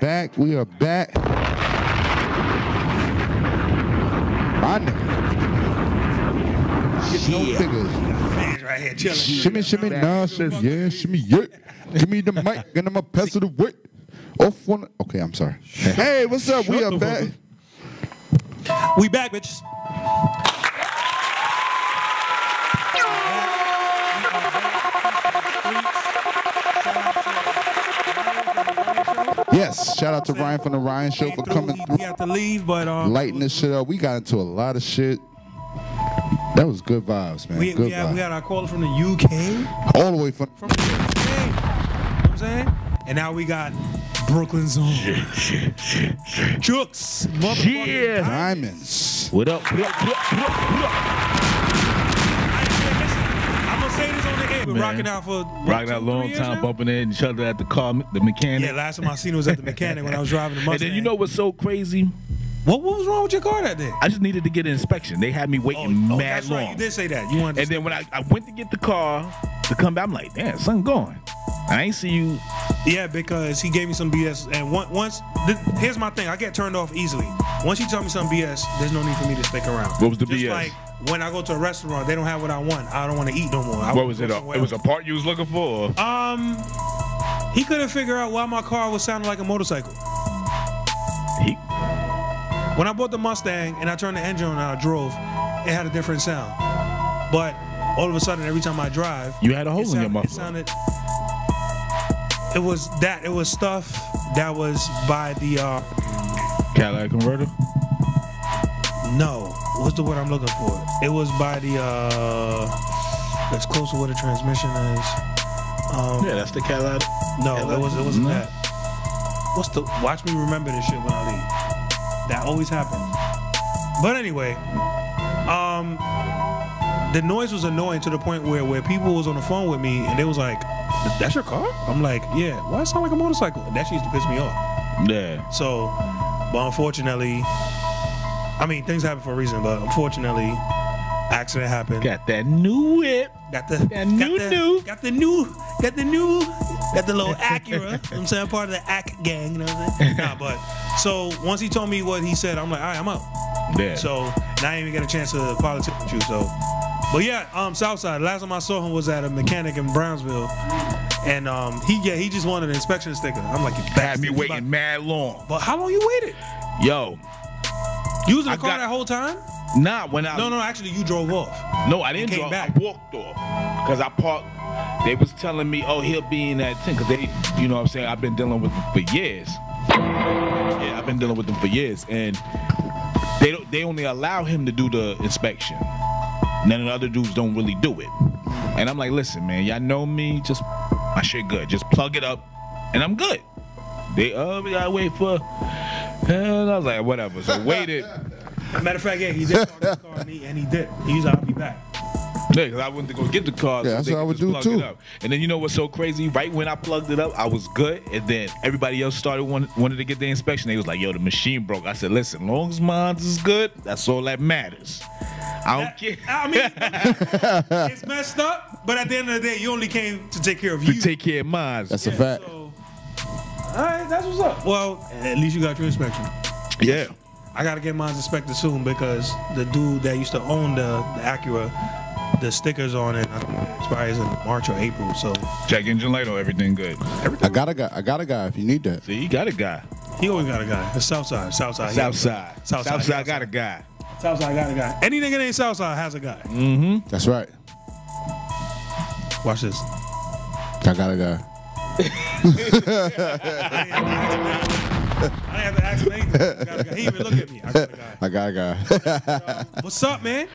Back, we are back. My nigga. Yeah. Man's right here chilling. Shimmy, shimmy, nah, says, yeah, shimmy, yeah. Give me the mic, and I'm a pass of the whip. Off one. Okay, I'm sorry. Hey, what's up? We are back. We back, bitches. Yes, shout out to Ryan from The Ryan Show for coming through. We have to leave, but lighting this shit up. We got into a lot of shit. That was good vibes, man. We got our caller from the UK. All the way from the UK. You know what I'm saying? And now we got Brooklyn's own. Shit. Jooks. Yeah. Diamonds. What up? Been rocking out for a long time, now? Bumping into each other at the car, the mechanic. Yeah, last time I seen it was at the mechanic when I was driving the Mustang. And then you know what's so crazy? What was wrong with your car that day? I just needed to get an inspection. They had me waiting mad long. Right. You did say that. You wanted. And then when I went to get the car to come back, I'm like, damn, something going. I ain't see you. Yeah, because he gave me some BS. And here's my thing. I get turned off easily. Once you tell me some BS, there's no need for me to stick around. What was the BS? Like, when I go to a restaurant, they don't have what I want. I don't want to eat no more. What was it? It was a part you was looking for? Or? He couldn't figure out why my car was sounding like a motorcycle. When I bought the Mustang and I turned the engine on and I drove, it had a different sound. But all of a sudden, every time I drive, you had a hole in your muffler. It was that. It was stuff that was by the Cadillac converter. No. What's the word I'm looking for? It was by the, that's close to where the transmission is. Yeah, that's the Cadillac. No, it wasn't that. What's the, watch me remember this shit when I leave. That always happens. But anyway, the noise was annoying to the point where people was on the phone with me and they was like, that's your car? I'm like, yeah, why does it sound like a motorcycle? And that shit used to piss me off. Yeah. So, but unfortunately, I mean, things happen for a reason, but unfortunately, accident happened. Got that new whip. Got the little Acura. You know what I'm saying? Part of the Ac gang, you know what I'm saying? Nah, but so once he told me what he said, I'm like, all right, I'm out. Yeah. So now I ain't even get a chance to politic with you. So, but yeah, Southside. Last time I saw him was at a mechanic in Brownsville. And he just wanted an inspection sticker. I'm like, you had me waiting mad long. But how long you waited? Yo. You was in the car that whole time? Nah, when I... No, actually, you drove off. No, I didn't drive back. I walked off. Because I parked... They was telling me, oh, he'll be in that thing. Because they... You know what I'm saying? I've been dealing with them for years. Yeah, I've been dealing with them for years. And they only allow him to do the inspection. None of the other dudes don't really do it. And I'm like, listen, man. Y'all know me. Just... My shit good. Just plug it up. And I'm good. They... we gotta wait for... And I was like, whatever. So waited. Matter of fact, yeah, he did park his car on me, and he did. He was like, I'll be back. Yeah, because I went to go get the car. Yeah, so that's what I would do too. And then you know what's so crazy? Right when I plugged it up, I was good. And then everybody else started wanted to get the inspection. They was like, yo, the machine broke. I said, listen, long as mine is good, that's all that matters. I don't care. I mean, it's messed up, but at the end of the day, you only came to take care of you. To take care of mine. That's a fact. So, all right, that's what's up. Well, at least you got your inspection. Yeah. I got to get mine inspected soon because the dude that used to own the Acura, the stickers on it expires in March or April. So check engine light on everything good. Everything I got a guy if you need that. See, you got a guy. He always got a guy. It's Southside got a guy. Southside got a guy. Any nigga that ain't Southside has a guy. Mm-hmm. That's right. Watch this. I got a guy. I didn't have to ask him. He even looked at me. I got a guy. What's up, man?